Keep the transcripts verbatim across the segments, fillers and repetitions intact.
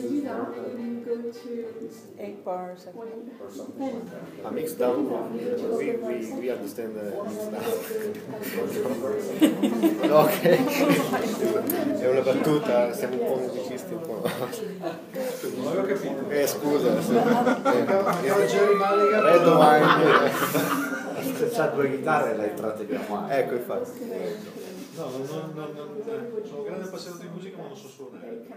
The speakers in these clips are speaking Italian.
It's without even go to egg bar or something. Or something. A mixed down. We, we, we understand the mixed down. No, ok. È una battuta, siamo un po' musicisti, un po'. Non avevo capito. Eh, scusa. Red wine. C'ha due chitarre e l'hai tratta più a mano. Ecco, infatti. No, non, non, non, non, sono un grande appassionato di musica, ma non so suonare. Detto,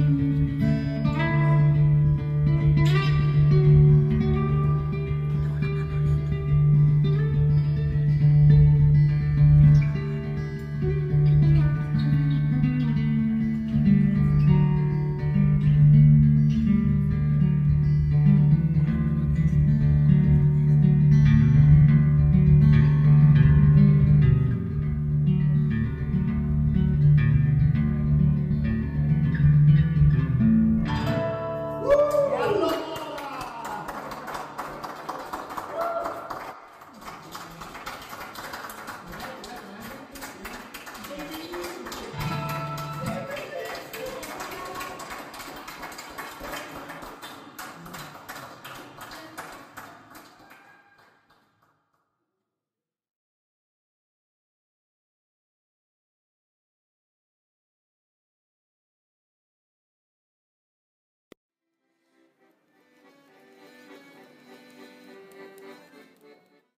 thank you.